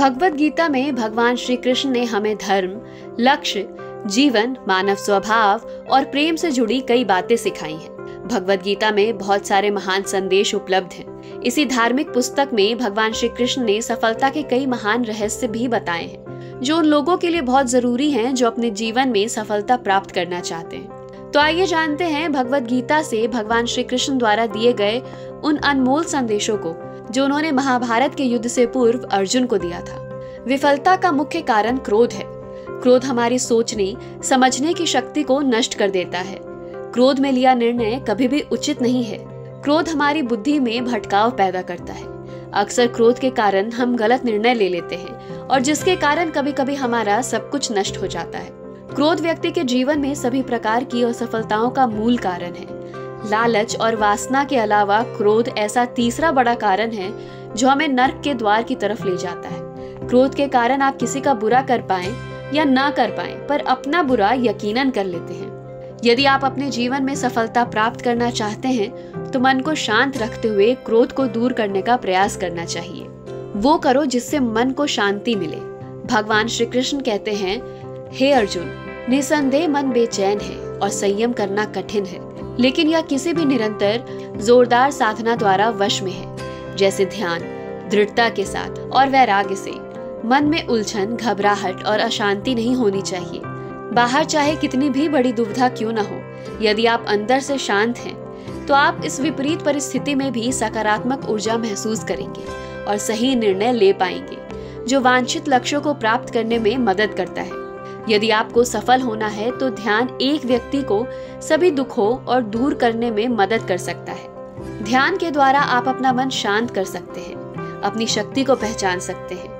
भगवद गीता में भगवान श्री कृष्ण ने हमें धर्म, लक्ष्य, जीवन, मानव स्वभाव और प्रेम से जुड़ी कई बातें सिखाई हैं। भगवद गीता में बहुत सारे महान संदेश उपलब्ध हैं। इसी धार्मिक पुस्तक में भगवान श्री कृष्ण ने सफलता के कई महान रहस्य भी बताए हैं, जो उन लोगों के लिए बहुत जरूरी हैं जो अपने जीवन में सफलता प्राप्त करना चाहते हैं। तो आइए जानते हैं भगवद गीता से भगवान श्री कृष्ण द्वारा दिए गए उन अनमोल संदेशों को, जो उन्होंने महाभारत के युद्ध से पूर्व अर्जुन को दिया था। विफलता का मुख्य कारण क्रोध है। क्रोध हमारी सोचने, समझने की शक्ति को नष्ट कर देता है। क्रोध में लिया निर्णय कभी भी उचित नहीं है। क्रोध हमारी बुद्धि में भटकाव पैदा करता है। अक्सर क्रोध के कारण हम गलत निर्णय ले लेते हैं और जिसके कारण कभी कभी हमारा सब कुछ नष्ट हो जाता है। क्रोध व्यक्ति के जीवन में सभी प्रकार की असफलताओं का मूल कारण है। लालच और वासना के अलावा क्रोध ऐसा तीसरा बड़ा कारण है जो हमें नर्क के द्वार की तरफ ले जाता है। क्रोध के कारण आप किसी का बुरा कर पाएं या ना कर पाएं, पर अपना बुरा यकीनन कर लेते हैं। यदि आप अपने जीवन में सफलता प्राप्त करना चाहते हैं तो मन को शांत रखते हुए क्रोध को दूर करने का प्रयास करना चाहिए। वो करो जिससे मन को शांति मिले। भगवान श्री कृष्ण कहते हैं, हे अर्जुन, निसंदेह मन बेचैन है और संयम करना कठिन है, लेकिन यह किसी भी निरंतर जोरदार साधना द्वारा वश में है, जैसे ध्यान, दृढ़ता के साथ और वैराग्य से। मन में उलझन, घबराहट और अशांति नहीं होनी चाहिए। बाहर चाहे कितनी भी बड़ी दुविधा क्यों ना हो, यदि आप अंदर से शांत हैं, तो आप इस विपरीत परिस्थिति में भी सकारात्मक ऊर्जा महसूस करेंगे और सही निर्णय ले पाएंगे, जो वांछित लक्ष्यों को प्राप्त करने में मदद करता है। यदि आपको सफल होना है तो ध्यान एक व्यक्ति को सभी दुखों और दूर करने में मदद कर सकता है। ध्यान के द्वारा आप अपना मन शांत कर सकते हैं, अपनी शक्ति को पहचान सकते हैं।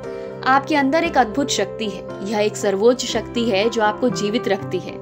आपके अंदर एक अद्भुत शक्ति है। यह एक सर्वोच्च शक्ति है जो आपको जीवित रखती है।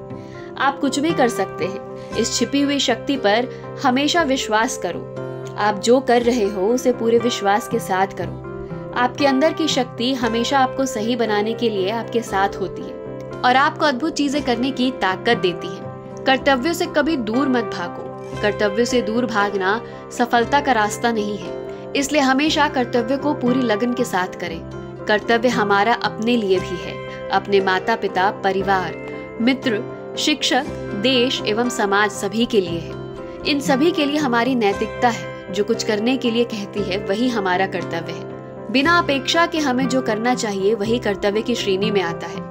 आप कुछ भी कर सकते हैं। इस छिपी हुई शक्ति पर हमेशा विश्वास करो। आप जो कर रहे हो उसे पूरे विश्वास के साथ करो। आपके अंदर की शक्ति हमेशा आपको सही बनाने के लिए आपके साथ होती है और आपको अद्भुत चीजें करने की ताकत देती है। कर्तव्यों से कभी दूर मत भागो। कर्तव्यों से दूर भागना सफलता का रास्ता नहीं है, इसलिए हमेशा कर्तव्य को पूरी लगन के साथ करें। कर्तव्य हमारा अपने लिए भी है, अपने माता पिता, परिवार, मित्र, शिक्षक, देश एवं समाज सभी के लिए है। इन सभी के लिए हमारी नैतिकता है, जो कुछ करने के लिए कहती है वही हमारा कर्तव्य है। बिना अपेक्षा के हमें जो करना चाहिए वही कर्तव्य की श्रेणी में आता है।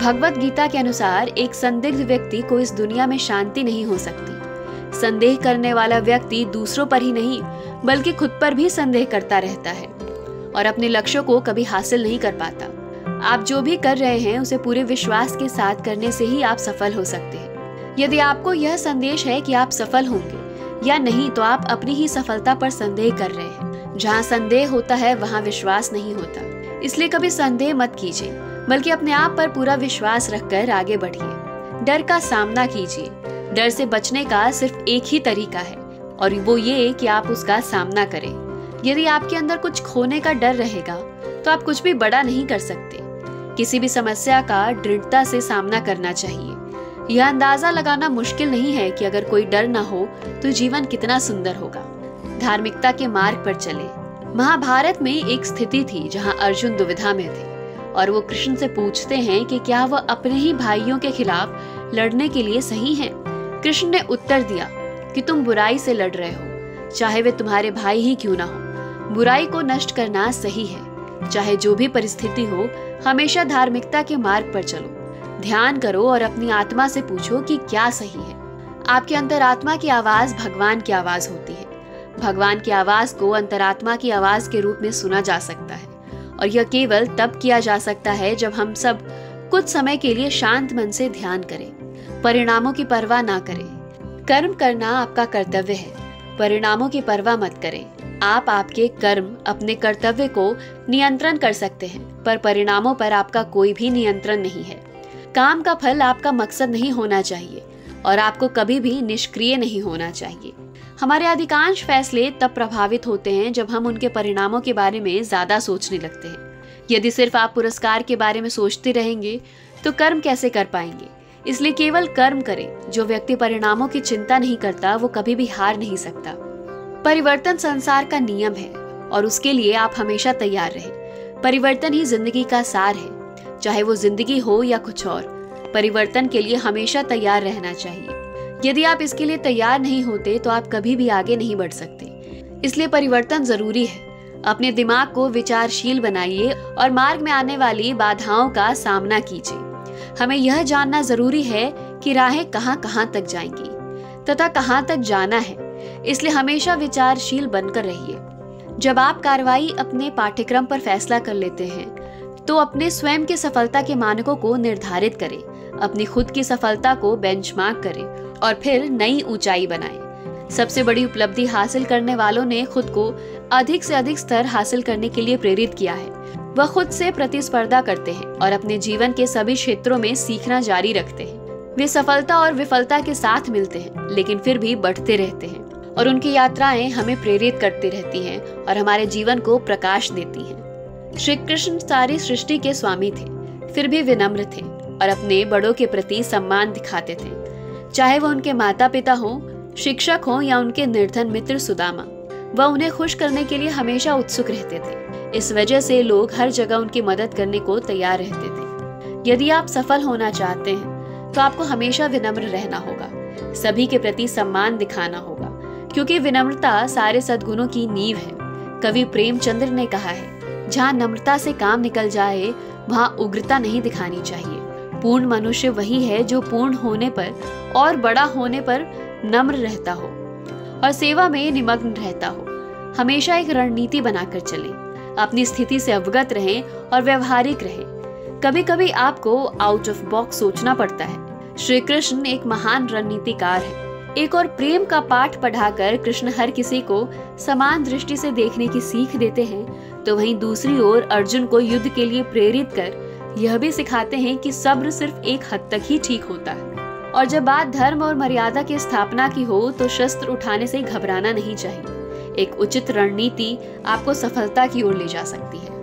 भगवद गीता के अनुसार एक संदिग्ध व्यक्ति को इस दुनिया में शांति नहीं हो सकती। संदेह करने वाला व्यक्ति दूसरों पर ही नहीं बल्कि खुद पर भी संदेह करता रहता है और अपने लक्ष्यों को कभी हासिल नहीं कर पाता। आप जो भी कर रहे हैं उसे पूरे विश्वास के साथ करने से ही आप सफल हो सकते हैं। यदि आपको यह संदेश है कि आप सफल होंगे या नहीं, तो आप अपनी ही सफलता पर संदेह कर रहे हैं। जहाँ संदेह होता है वहाँ विश्वास नहीं होता, इसलिए कभी संदेह मत कीजिए, बल्कि अपने आप पर पूरा विश्वास रखकर आगे बढ़िए। डर का सामना कीजिए। डर से बचने का सिर्फ एक ही तरीका है और वो ये कि आप उसका सामना करें। यदि आपके अंदर कुछ खोने का डर रहेगा तो आप कुछ भी बड़ा नहीं कर सकते। किसी भी समस्या का दृढ़ता से सामना करना चाहिए। यह अंदाजा लगाना मुश्किल नहीं है कि अगर कोई डर ना हो तो जीवन कितना सुंदर होगा। धार्मिकता के मार्ग पर चले। महाभारत में एक स्थिति थी जहाँ अर्जुन दुविधा में थे और वो कृष्ण से पूछते हैं कि क्या वह अपने ही भाइयों के खिलाफ लड़ने के लिए सही हैं? कृष्ण ने उत्तर दिया कि तुम बुराई से लड़ रहे हो, चाहे वे तुम्हारे भाई ही क्यों ना हो। बुराई को नष्ट करना सही है। चाहे जो भी परिस्थिति हो, हमेशा धार्मिकता के मार्ग पर चलो। ध्यान करो और अपनी आत्मा से पूछो कि क्या सही है। आपके अंतरात्मा की आवाज भगवान की आवाज होती है। भगवान की आवाज को अंतरात्मा की आवाज के रूप में सुना जा सकता है और यह केवल तब किया जा सकता है जब हम सब कुछ समय के लिए शांत मन से ध्यान करें। परिणामों की परवाह ना करें। कर्म करना आपका कर्तव्य है, परिणामों की परवाह मत करें। आप आपके कर्म, अपने कर्तव्य को नियंत्रण कर सकते हैं, पर परिणामों पर आपका कोई भी नियंत्रण नहीं है। काम का फल आपका मकसद नहीं होना चाहिए और आपको कभी भी निष्क्रिय नहीं होना चाहिए। हमारे अधिकांश फैसले तब प्रभावित होते हैं जब हम उनके परिणामों के बारे में ज्यादा सोचने लगते हैं। यदि सिर्फ आप पुरस्कार के बारे में सोचते रहेंगे तो कर्म कैसे कर पाएंगे? इसलिए केवल कर्म करें। जो व्यक्ति परिणामों की चिंता नहीं करता वो कभी भी हार नहीं सकता। परिवर्तन संसार का नियम है और उसके लिए आप हमेशा तैयार रहें। परिवर्तन ही जिंदगी का सार है, चाहे वो जिंदगी हो या कुछ और। परिवर्तन के लिए हमेशा तैयार रहना चाहिए। यदि आप इसके लिए तैयार नहीं होते तो आप कभी भी आगे नहीं बढ़ सकते। इसलिए परिवर्तन जरूरी है। अपने दिमाग को विचारशील बनाइए और मार्ग में आने वाली बाधाओं का सामना कीजिए। हमें यह जानना जरूरी है कि राहें कहाँ-कहाँ तक जाएंगी तथा कहाँ तक जाना है, इसलिए हमेशा विचारशील बनकर रहिए। जब आप कार्रवाई अपने पाठ्यक्रम पर फैसला कर लेते हैं तो अपने स्वयं के सफलता के मानकों को निर्धारित करें, अपनी खुद की सफलता को बेंचमार्क करें और फिर नई ऊंचाई बनाएं। सबसे बड़ी उपलब्धि हासिल करने वालों ने खुद को अधिक से अधिक स्तर हासिल करने के लिए प्रेरित किया है। वह खुद से प्रतिस्पर्धा करते हैं और अपने जीवन के सभी क्षेत्रों में सीखना जारी रखते हैं। वे सफलता और विफलता के साथ मिलते हैं, लेकिन फिर भी बढ़ते रहते हैं और उनकी यात्राएं हमें प्रेरित करती रहती हैं और हमारे जीवन को प्रकाश देती हैं। श्री कृष्ण सारी सृष्टि के स्वामी थे, फिर भी विनम्र थे और अपने बड़ों के प्रति सम्मान दिखाते थे, चाहे वो उनके माता पिता हों, शिक्षक हों या उनके निर्धन मित्र सुदामा। वह उन्हें खुश करने के लिए हमेशा उत्सुक रहते थे। इस वजह से लोग हर जगह उनकी मदद करने को तैयार रहते थे। यदि आप सफल होना चाहते हैं तो आपको हमेशा विनम्र रहना होगा, सभी के प्रति सम्मान दिखाना होगा, क्योंकि विनम्रता सारे सद्गुणों की नींव है। कवि प्रेमचंद ने कहा है, जहाँ नम्रता से काम निकल जाए वहाँ उग्रता नहीं दिखानी चाहिए। पूर्ण मनुष्य वही है जो पूर्ण होने पर और बड़ा होने पर नम्र रहता हो और सेवा में निमग्न रहता हो। हमेशा एक रणनीति बनाकर चलें, अपनी स्थिति से अवगत रहें और व्यवहारिक रहें। कभी-कभी आपको आउट ऑफ बॉक्स सोचना पड़ता है। श्री कृष्ण एक महान रणनीतिकार है। एक और प्रेम का पाठ पढ़ाकर कृष्ण हर किसी को समान दृष्टि से देखने की सीख देते हैं, तो वहीं दूसरी ओर अर्जुन को युद्ध के लिए प्रेरित कर यह भी सिखाते हैं कि सब्र सिर्फ एक हद तक ही ठीक होता है और जब बात धर्म और मर्यादा की स्थापना की हो तो शस्त्र उठाने से घबराना नहीं चाहिए। एक उचित रणनीति आपको सफलता की ओर ले जा सकती है।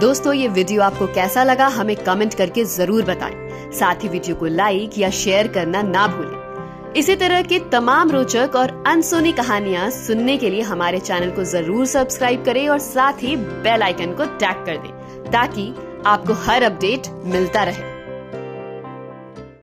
दोस्तों, ये वीडियो आपको कैसा लगा हमें कमेंट करके जरूर बताएं। साथ ही वीडियो को लाइक या शेयर करना ना भूलें। इसी तरह के तमाम रोचक और अनसुनी कहानियाँ सुनने के लिए हमारे चैनल को जरूर सब्सक्राइब करें और साथ ही बेल आइकन को टैप कर दें ताकि आपको हर अपडेट मिलता रहे।